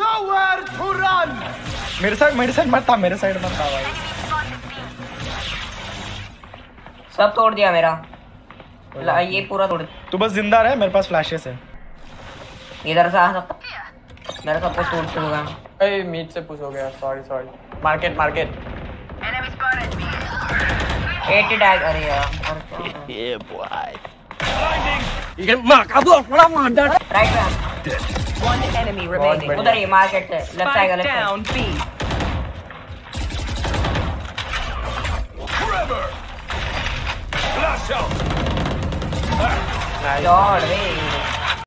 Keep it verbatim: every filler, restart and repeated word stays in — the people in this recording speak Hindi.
Nowhere to run. मेरे साइड मेरे साइड मत था मेरे साइड मत था भाई। सब तोड़ दिया मेरा। ये पूरा तोड़। तू बस जिंदा रह, मेरे पास फ्लैशेस है। इधर से आ सकता। मेरा सब कुछ तोड़ चुका है। अरे मीट से पुश हो गया। Sorry sorry. Market market. Enemy spotted. At डैग। अरे यार। ये बॉय। ये मार का बो बड़ा मार डर। Right back. One enemy remaining. उधर ही मार्केट से left side left down B. Forever. Flash out. Nice.